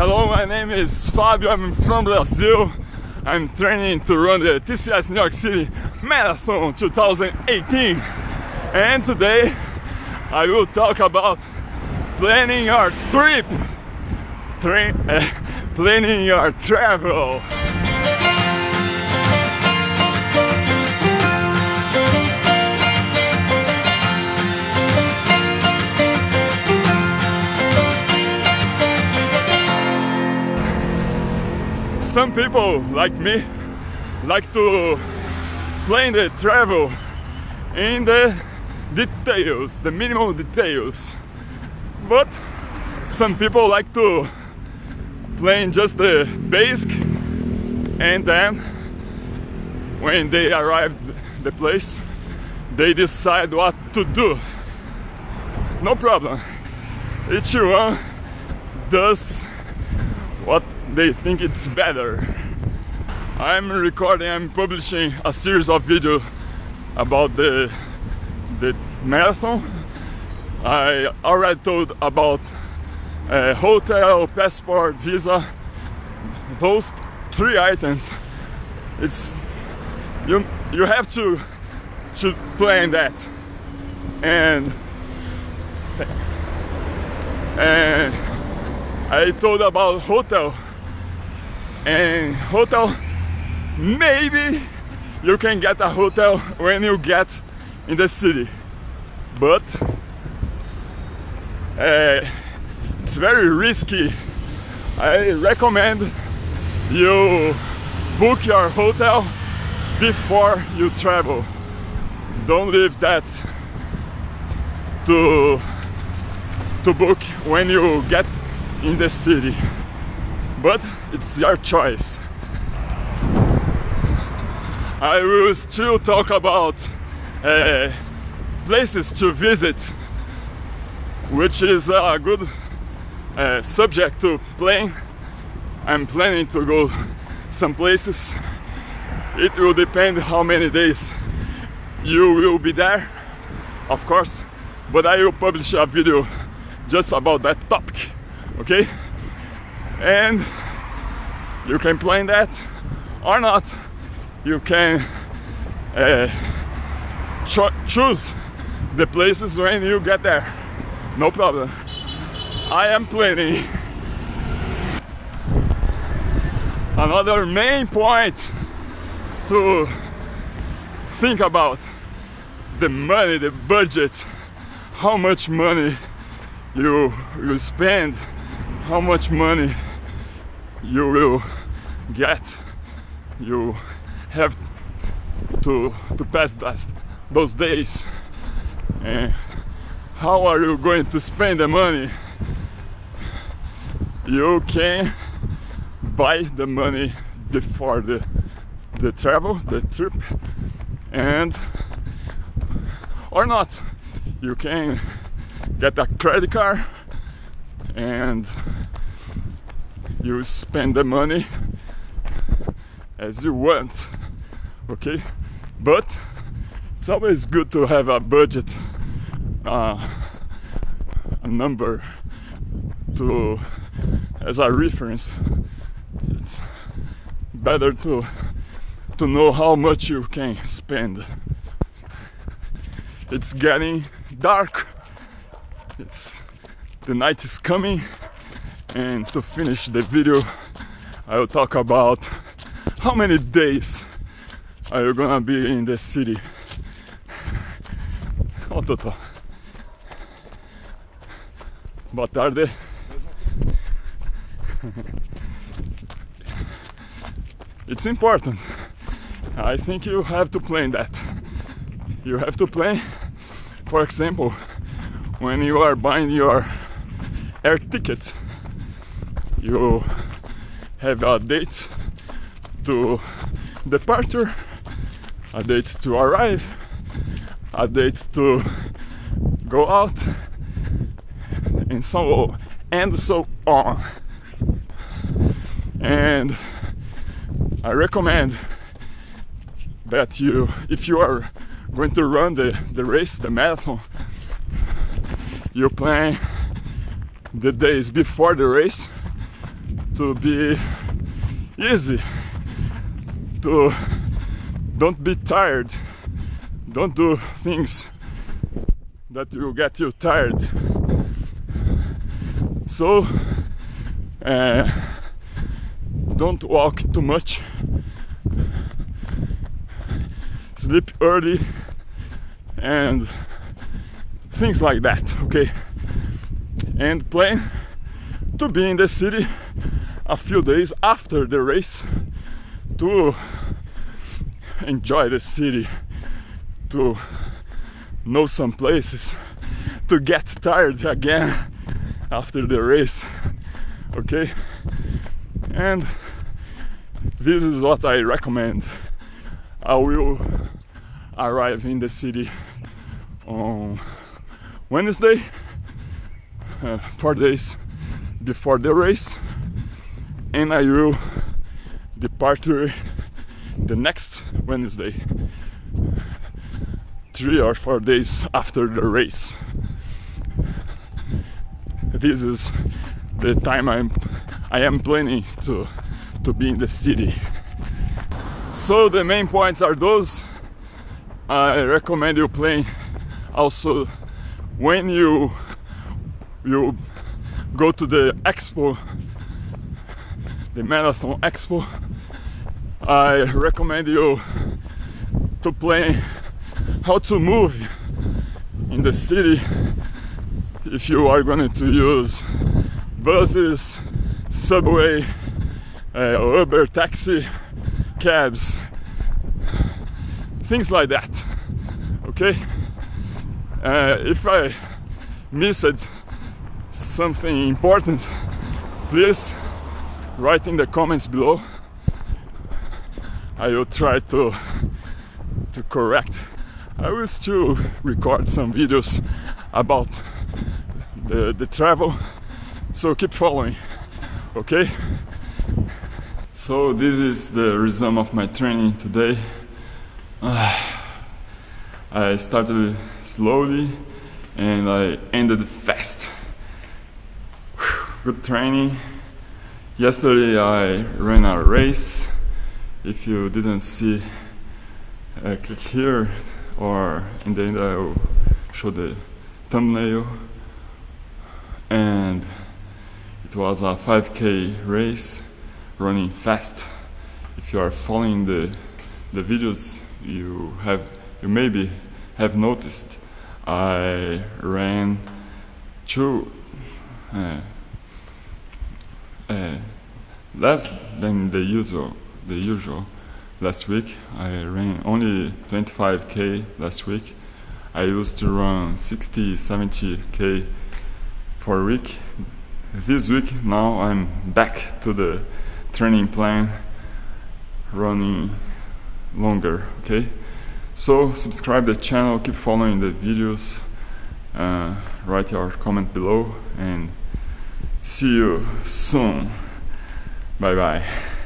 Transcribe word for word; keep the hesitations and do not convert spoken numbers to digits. Hello, my name is Fabio, I'm from Brazil. I'm training to run the T C S New York City Marathon two thousand eighteen. And today I will talk about planning your trip, Tra uh, planning your travel. Some people like me like to plan the travel in the details, the minimal details, but some people like to plan just the basic, and then when they arrive at the place they decide what to do. No problem, each one does what they think it's better. I'm recording, I'm publishing a series of videos about the, the marathon. I already told about uh, hotel, passport, visa, those three items. It's you, you have to, to plan that. And, and I told about hotel. And hotel, maybe you can get a hotel when you get in the city, but uh, it's very risky. I recommend you book your hotel before you travel. Don't leave that to, to book when you get in the city. But it's your choice. I will still talk about uh, places to visit, which is a good uh, subject to plan. I'm planning to go some places. It will depend how many days you will be there, of course, but I will publish a video just about that topic, okay? And you can plan that or not. You can uh, cho choose the places when you get there. No problem. I am planning. Another main point to think about: the money, the budget, how much money you, you spend, how much money you will get. You have to to pass that, those days, and how are you going to spend the money? You can buy the money before the the travel, the trip, and or not. You can get a credit card and you spend the money as you want, okay? But it's always good to have a budget, uh, a number to as a reference. It's better to to know how much you can spend. It's getting dark. It's the night is coming. And to finish the video, I will talk about how many days are you gonna be in the city. Ó, Totó. Boa tarde. It's important. I think you have to plan that. You have to plan, for example, when you are buying your air ticket. You have a date to departure, a date to arrive, a date to go out, and so and so on. And I recommend that you, if you are going to run the, the race, the marathon, you plan the days before the race, to be easy, to don't be tired, don't do things that will get you tired. So uh, don't walk too much, sleep early and things like that, okay? And plan to be in the city a few days after the race to enjoy the city, to know some places, to get tired again after the race, okay? And this is what I recommend. I will arrive in the city on Wednesday, uh, four days before the race, and I will depart the next Wednesday, three or four days after the race. This is the time I'm I am planning to to be in the city. So the main points are those. I recommend you playing also when you you go to the expo, the marathon expo. I recommend you to play how to move in the city if you are going to use buses, subway, uh, Uber, taxi, cabs, things like that, okay? Uh, if I missed something important, please write in the comments below. I will try to to correct. I will still record some videos about the, the travel, so keep following, okay? So this is the result of my training today. Uh, I started slowly and I ended fast. Whew, good training. Yesterday I ran a race. If you didn't see, uh, click here, or in the end I will show the thumbnail. And it was a five K race, running fast. If you are following the the videos, you have you maybe have noticed I ran two uh, uh, less than the usual. The usual last week I ran only twenty-five K. Last week I used to run sixty seventy K for a week. This week now I'm back to the training plan, running longer, okay? So subscribe the channel, keep following the videos, uh, write your comment below, and see you soon. Bye bye.